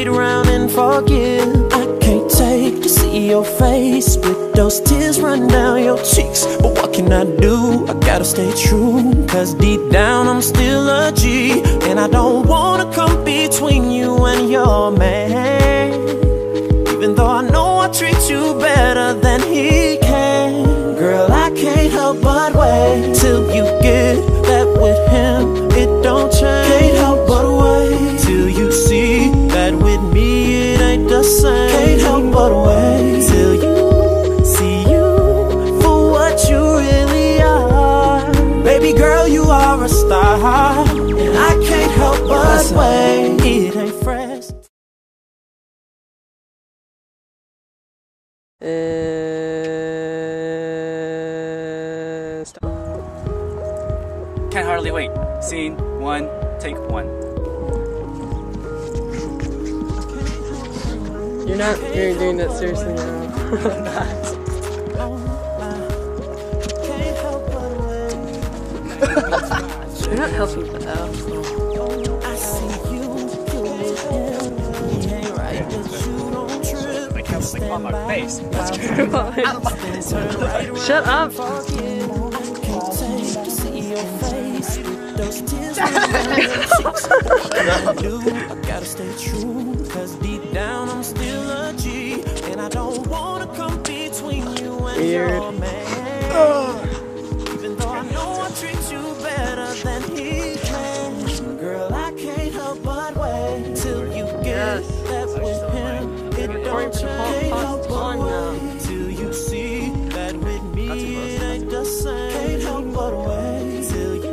wait around and forgive. I can't take to see your face with those tears run down your cheeks. But what can I do? I gotta stay true, cause deep down I'm still a G. And I don't wanna come between you and your man, even though I know I treat you better than he can. Girl, I can't help but wait till you get that with him. It don't change. Can't help but wait till you see that with me it ain't the same. Can't help but wait till you see you for what you really are. Baby girl, you are a star, and I can't help but wait. It ain't fresh. Can't hardly wait. Scene one, take one. You're not doing that seriously now. I'm not. You're not helping with that. I see you, I can't sleep on my face. That's good. Shut up. I gotta stay true, cause deep down I'm still a G. And I don't wanna come between you and your man, even though I know I treat you better than he can. Girl, I can't help but wait till you get that with him. It don't change. But till you see that with me it ain't the same. Can't help but wait till you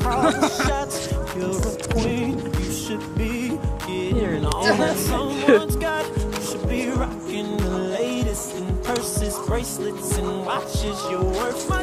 shots. You're a queen, you should be getting all that someone's got. You should be rocking the latest in purses, bracelets, and watches. You're worth